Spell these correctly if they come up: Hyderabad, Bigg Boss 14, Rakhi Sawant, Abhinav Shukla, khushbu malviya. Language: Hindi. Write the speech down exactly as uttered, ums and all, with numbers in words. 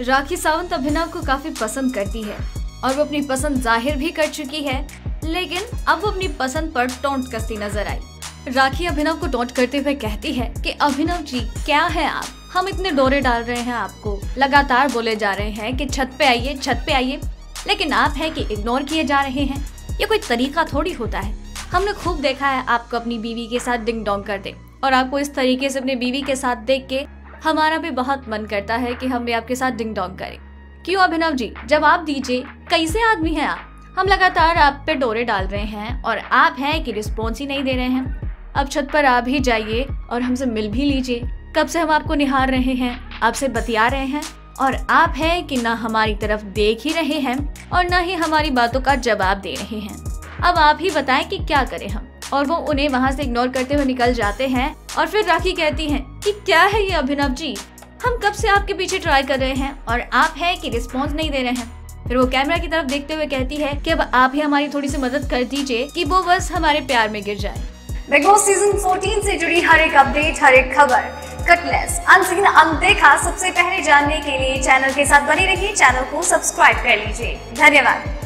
राखी सावंत अभिनव को काफी पसंद करती है और वो अपनी पसंद जाहिर भी कर चुकी है, लेकिन अब वो अपनी पसंद पर टोंट कसती नजर आई। राखी अभिनव को टोंट करते हुए कहती है कि अभिनव जी क्या है आप, हम इतने डोरे डाल रहे हैं आपको, लगातार बोले जा रहे हैं कि छत पे आइए छत पे आइए, लेकिन आप है कि इग्नोर किए जा रहे हैं। ये कोई तरीका थोड़ी होता है, हमने खूब देखा है आपको अपनी बीवी के साथ डिंग डोंग करते, और आपको इस तरीके से अपनी बीवी के साथ देख के हमारा भी बहुत मन करता है कि हम भी आपके साथ डिंग डोंग करें। क्यों अभिनव जी, जवाब दीजिए, कैसे आदमी हैं आप, हम लगातार आप पे डोरे डाल रहे हैं और आप हैं कि रिस्पॉन्स ही नहीं दे रहे हैं। अब छत पर आप ही जाइए और हमसे मिल भी लीजिए, कब से हम आपको निहार रहे हैं, आपसे बतिया रहे हैं और आप हैं कि ना हमारी तरफ देख ही रहे हैं और ना ही हमारी बातों का जवाब दे रहे हैं। अब आप ही बताएं कि क्या करें हम। और वो उन्हें वहाँ से इग्नोर करते हुए निकल जाते हैं और फिर राखी कहती हैं कि क्या है ये अभिनव जी, हम कब से आपके पीछे ट्राई कर रहे हैं और आप हैं कि रिस्पॉन्स नहीं दे रहे हैं। फिर वो कैमरा की तरफ देखते हुए कहती है कि अब आप ही हमारी थोड़ी सी मदद कर दीजिए कि वो बस हमारे प्यार में गिर जाए। बिग बॉस सीजन चौदह से जुड़ी हर एक अपडेट, हर एक खबर, कटलेस, अनसीन, अनदेखा सबसे पहले जानने के लिए चैनल के साथ बने रहिए। चैनल को सब्सक्राइब कर लीजिए। धन्यवाद।